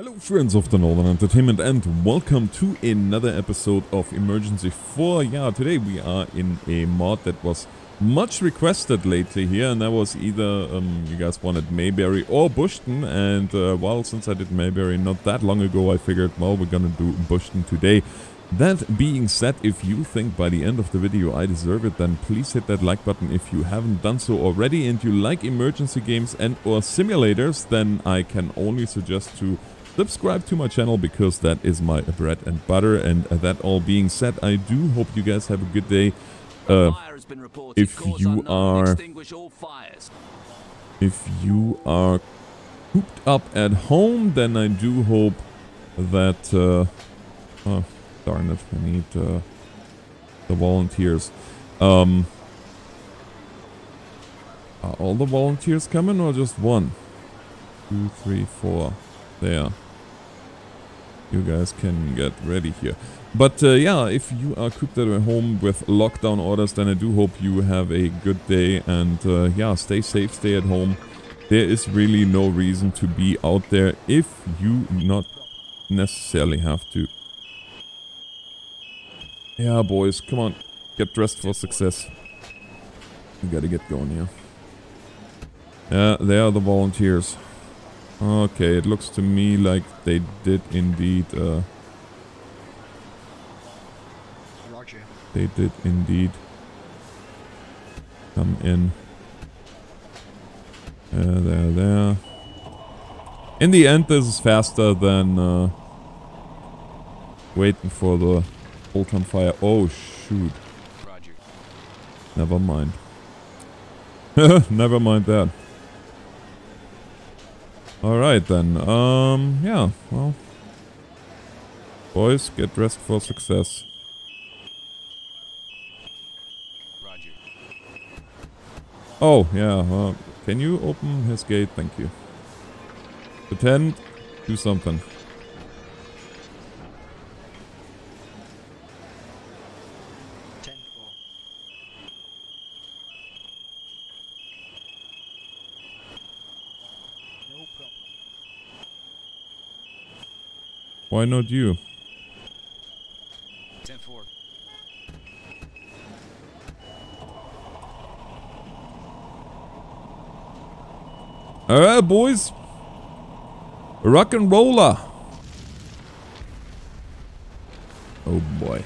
Hello friends of the Northern Entertainment and welcome to another episode of Emergency 4. Yeah, today we are in a mod that was much requested lately here, and that was either you guys wanted Mayberry or Bushton, and well, since I did Mayberry not that long ago, I figured, well, we're gonna do Bushton today. That being said, if you think by the end of the video I deserve it, then please hit that like button if you haven't done so already, and you like emergency games and or simulators, then I can only suggest to subscribe to my channel, because that is my bread and butter. And that all being said, I do hope you guys have a good day. If you are cooped up at home, then I do hope that oh darn it, we need the volunteers. Are all the volunteers coming or just one? 2, 3, 4 there. You guys can get ready here. But yeah, if you are cooped at home with lockdown orders, then I do hope you have a good day. And yeah, stay safe, stay at home. There is really no reason to be out there if you not necessarily have to. Yeah, boys, come on. Get dressed for success. You gotta get going here. Yeah, they are the volunteers. Okay, it looks to me like they did indeed, Roger. They did indeed come in. There. In the end, this is faster than, waiting for the bolt on fire. Oh, shoot. Roger. Never mind. Never mind that. Alright then, yeah, well, boys, get dressed for success. Roger. Oh, yeah, can you open his gate? Thank you. Pretend, do something. Why not you? 10-4. Alright, boys. Rock and roller. Oh boy.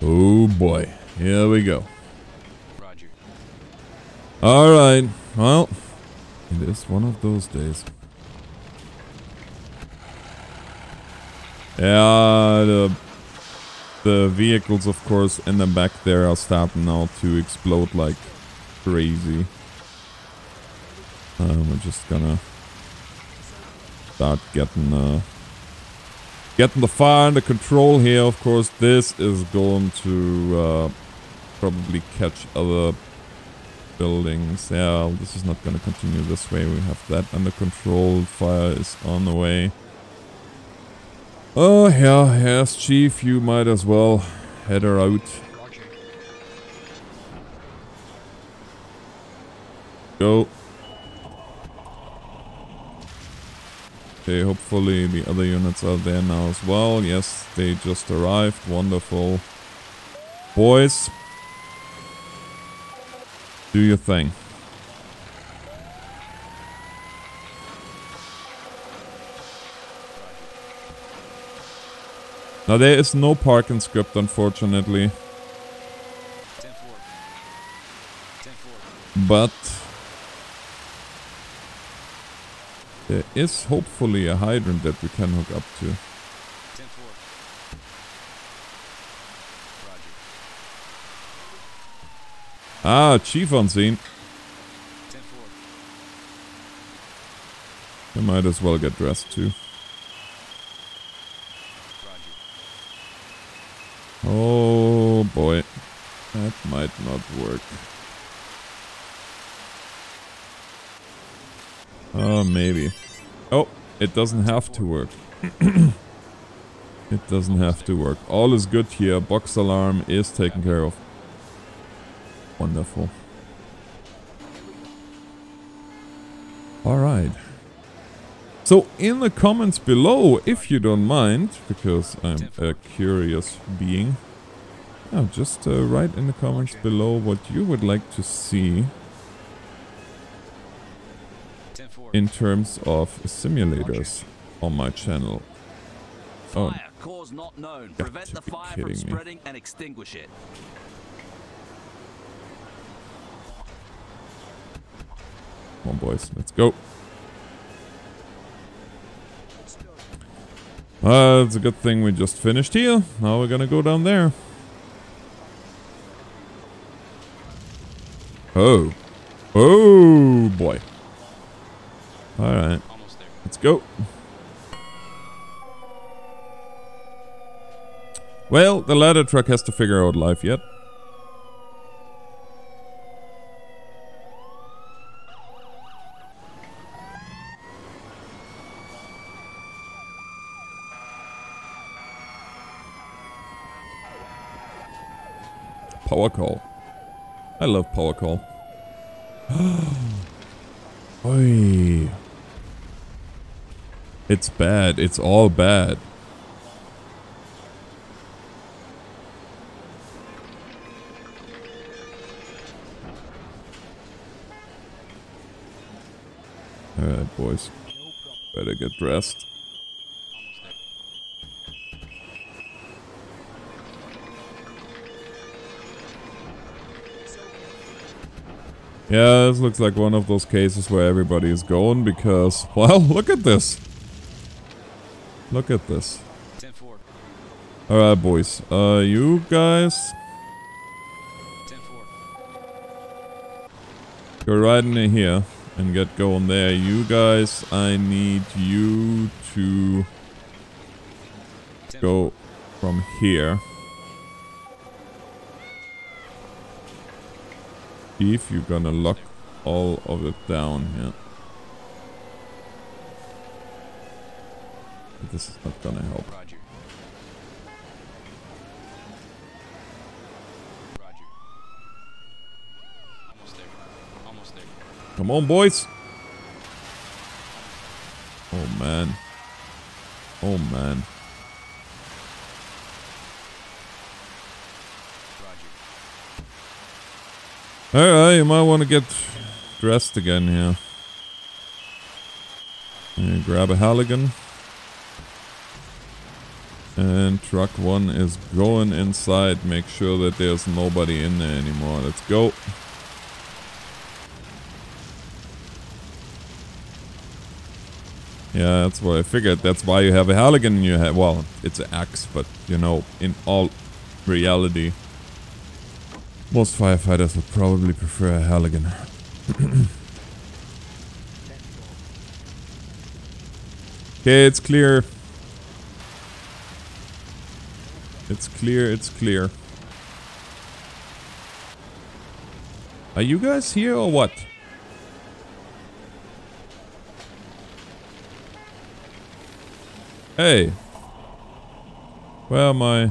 Oh boy. Here we go. Roger. Alright. Well, it is one of those days. Yeah, the vehicles, of course, in the back there are starting now to explode like crazy. We're just gonna start getting the fire under control here. Of course, this is going to probably catch other buildings. Yeah, this is not gonna continue this way. We have that under control. Fire is on the way. Oh yeah, yes, Chief, you might as well head her out. Roger. Go. Okay, hopefully the other units are there now as well. Yes, they just arrived. Wonderful. Boys, do your thing. Now there is no parking script, unfortunately. 10-4. 10-4. But there is hopefully a hydrant that we can hook up to. 10-4. Ah, Chief on scene. 10-4. You might as well get dressed too. Oh boy, that might not work. Oh, maybe. Oh, it doesn't have to work. It doesn't have to work. All is good here. Box alarm is taken care of. Wonderful. Alright. So, in the comments below, if you don't mind, because I'm a curious being, just write in the comments below what you would like to see in terms of simulators on my channel. Oh, cause not known. Prevent the fire from spreading and extinguish it. Come on, boys, let's go. It's a good thing we just finished here. Now we're gonna go down there. Oh. Oh, boy. Alright. Let's go. Well, the ladder truck has to figure out life yet. Power call. I love power call. Oi. It's bad. It's all bad. Alright, boys. Better get dressed. Yeah, this looks like one of those cases where everybody is going because, well, look at this. Look at this. Alright, boys. You guys go right in here and get going there. You guys, I need you to go from here. If you're gonna lock all of it down here. But this is not gonna help. Roger. Roger. Almost there. Almost there. Come on, boys! Oh man. Oh man. Alright, you might want to get dressed again here. And grab a Halligan. And truck one is going inside. Make sure that there's nobody in there anymore. Let's go. Yeah, that's what I figured. That's why you have a Halligan in your head. Well, it's an axe, but you know, in all reality, most firefighters would probably prefer a Halligan. Okay, it's clear. It's clear, it's clear. Are you guys here or what? Hey. Where am I?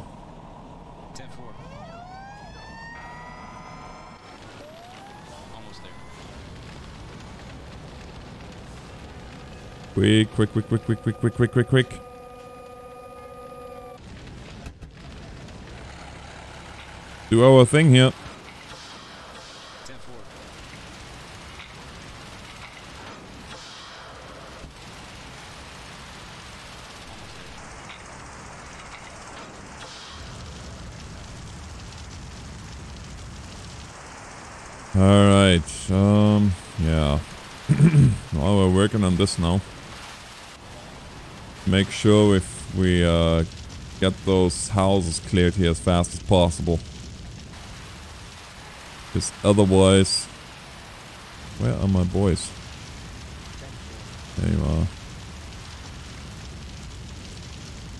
Quick. Do our thing here. 10-4. All right. Yeah. Well, we're working on this now. Make sure if we get those houses cleared here as fast as possible. Because otherwise... Where are my boys? There you are.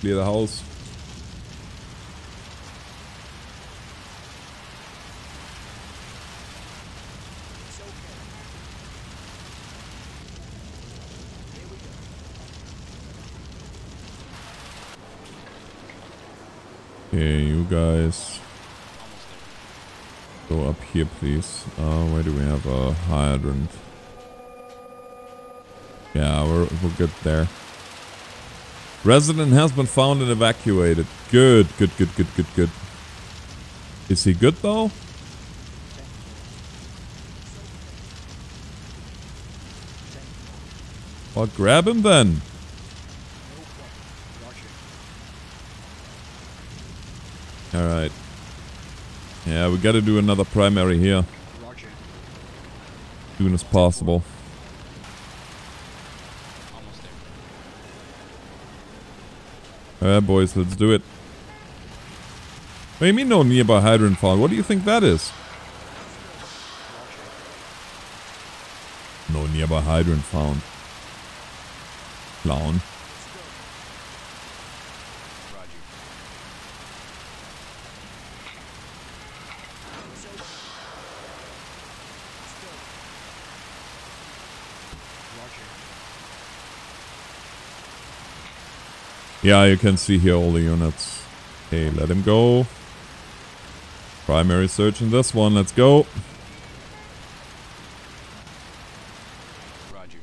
Clear the house. Okay, you guys go up here, please. Where do we have a hydrant? Yeah, we're good there. Resident has been found and evacuated. Good, good, good, good, good, good. Is he good though? Well, grab him then. Alright. Yeah, we gotta do another primary here. As soon as possible. Alright, boys, let's do it. What do you mean no nearby hydrant found? What do you think that is? No nearby hydrant found. Clown. Yeah, you can see here all the units. Okay, let him go. Primary search in this one, let's go. Roger.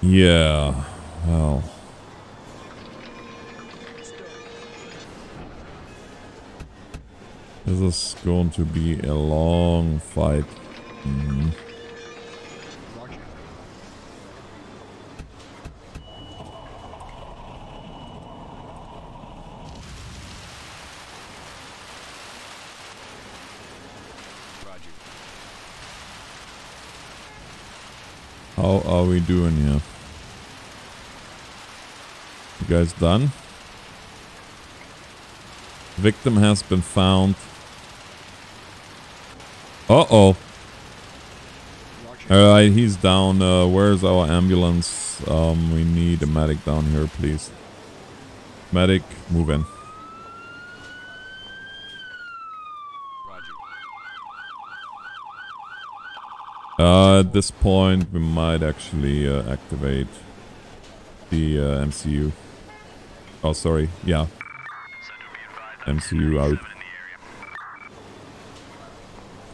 Yeah, well. This is going to be a long fight. How are we doing here? You guys done? Victim has been found. Uh-oh. Alright, he's down. Where's our ambulance? We need a medic down here, please. Medic, move in. At this point, we might actually activate the MCU. Oh, sorry. Yeah. MCU out.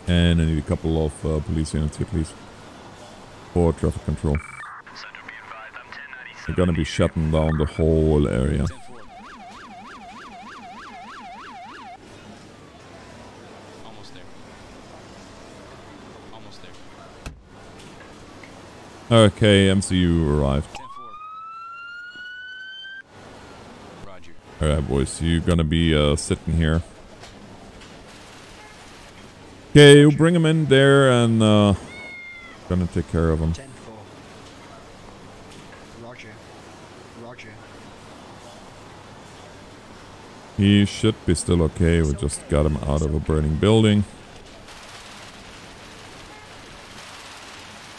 And I need a couple of police units here, please. For traffic control. They're gonna be shutting down the whole area. Okay, MCU arrived. Alright, boys, you're gonna be sitting here. Okay, you bring him in there and gonna take care of him. He should be still okay. We just got him out of a burning building.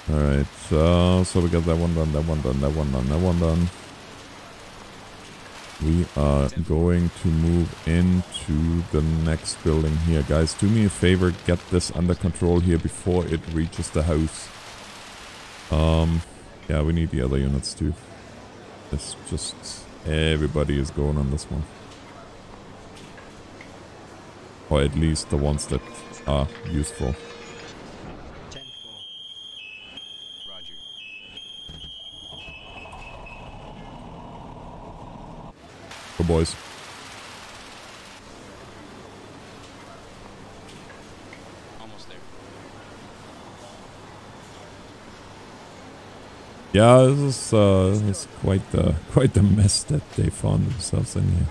Alright, so we got that one done, that one done, that one done, that one done. We are going to move into the next building here. Guys, do me a favor, get this under control here before it reaches the house. Yeah, we need the other units too. It's just, everybody is going on this one. Or at least the ones that are useful. Boys. Almost there. Yeah, this is quite the mess that they found themselves in here.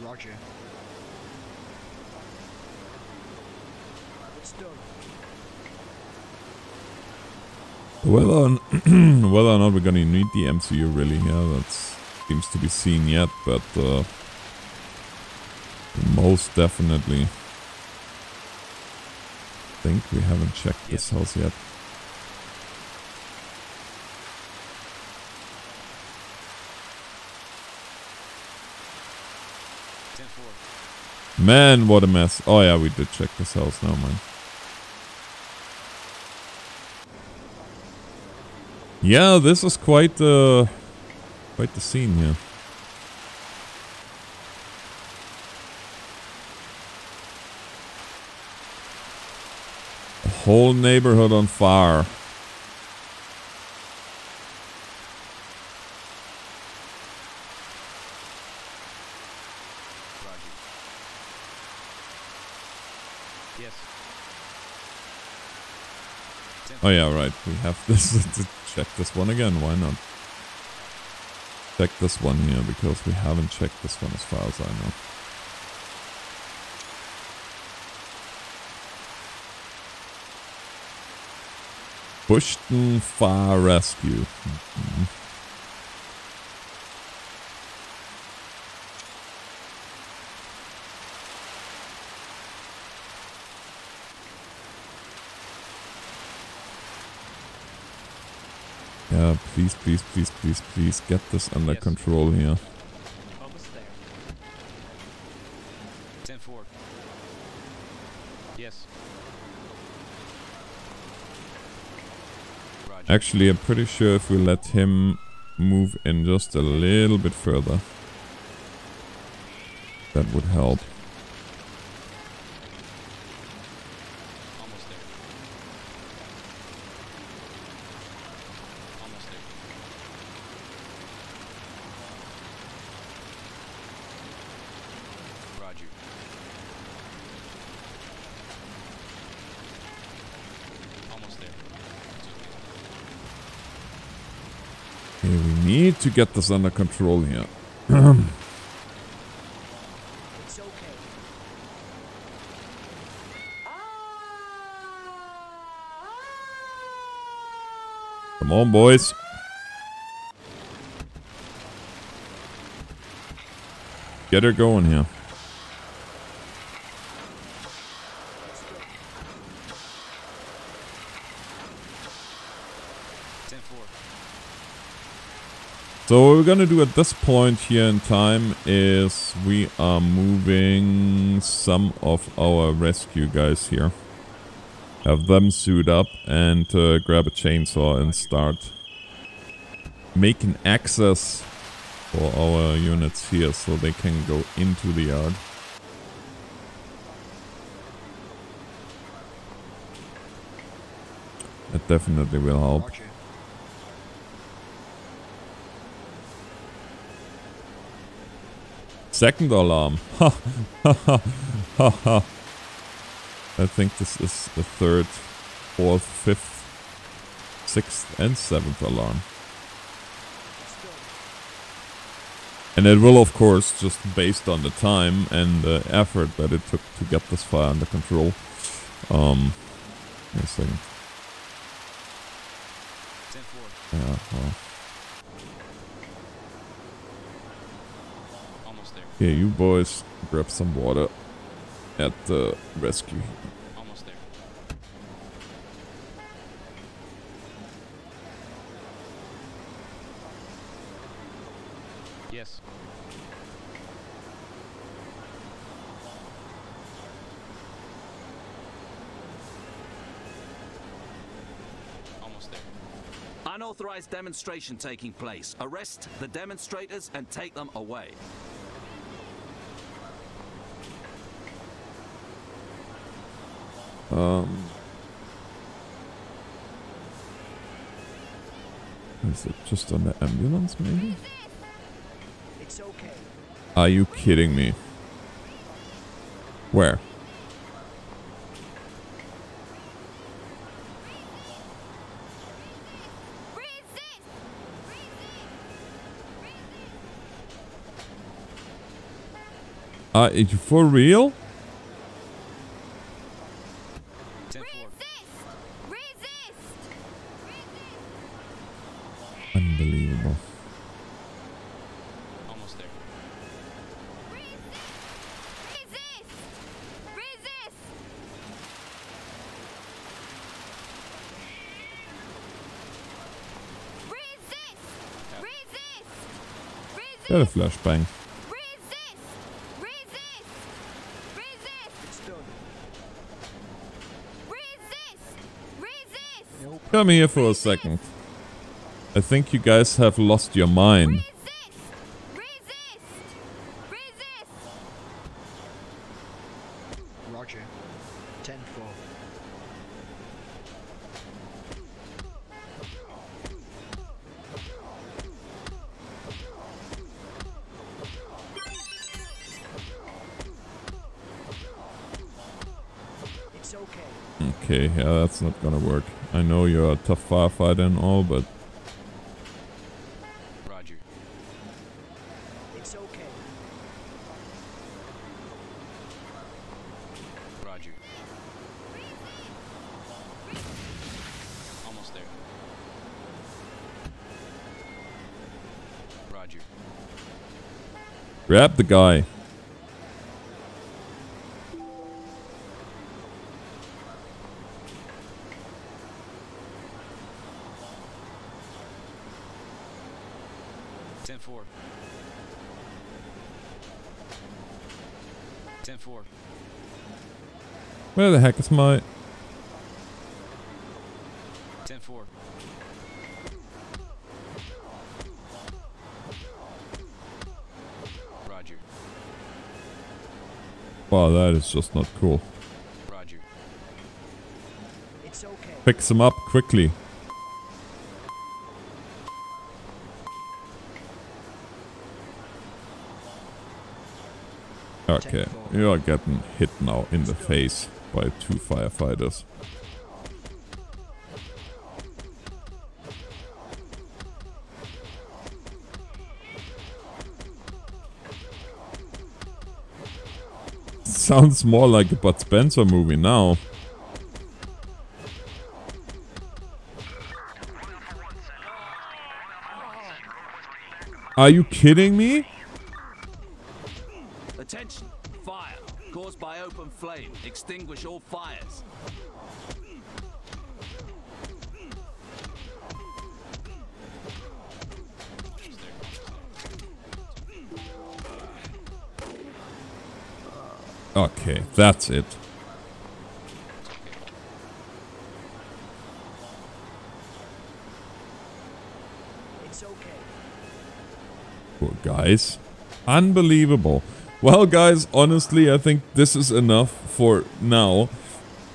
Roger. Whether or not we're gonna need the MCU really here, yeah, that's seems to be seen yet, but most definitely. I think we haven't checked this house yet. Man, what a mess. Oh yeah, we did check this house now, man. Yeah, this is quite quite the scene here. Whole neighborhood on fire. Oh yeah, right. We have this to check this one again. Why not? Check this one here, because we haven't checked this one as far as I know. Bushton Fire Rescue. Mm-hmm. Yeah, please, please, please, please, please get this under control here. Almost there. 10-4. Yes. Roger. Actually, I'm pretty sure if we let him move in just a little bit further, that would help. To get this under control here. It's okay. Come on, boys. Get her going here. So what we're gonna do at this point here in time is we are moving some of our rescue guys here. Have them suit up and grab a chainsaw and start making access for our units here so they can go into the yard. That definitely will help. Second alarm. Ha ha ha ha ha. I think this is the third, fourth, fifth, sixth and seventh alarm. And it will of course, just based on the time and the effort that it took to get this fire under control. Wait a second. Yeah, well. Here, you boys, grab some water at the rescue. Almost there. Yes. Almost there. Unauthorized demonstration taking place. Arrest the demonstrators and take them away. Is it just on the ambulance, maybe? It's okay. Are you kidding me? Where? Are you for real? A flashbang. Resist! Resist! Resist! Resist! Resist! Come here for a second. I think you guys have lost your mind. Resist! Resist! Resist! Roger. 10-4. Okay, yeah, that's not gonna work. I know you're a tough firefighter and all, but... Roger. It's okay. Roger. Almost there. Roger. Grab the guy. Where the heck is my... 10-4. Roger. Wow, that is just not cool. Roger. It's okay. Fix him up quickly. Okay, you are getting hit now in the face by two firefighters. Sounds more like a Bud Spencer movie now. Are you kidding me? Attention! Fire caused by open flame. Extinguish all fires. Okay, that's it. It's okay. Poor guys. Unbelievable. Well, guys, honestly, I think this is enough for now.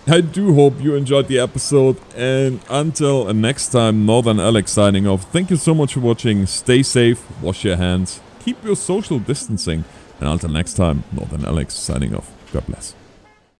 I do hope you enjoyed the episode, and until next time, Northern Alex signing off. Thank you so much for watching. Stay safe, wash your hands, keep your social distancing, and until next time, Northern Alex signing off. God bless.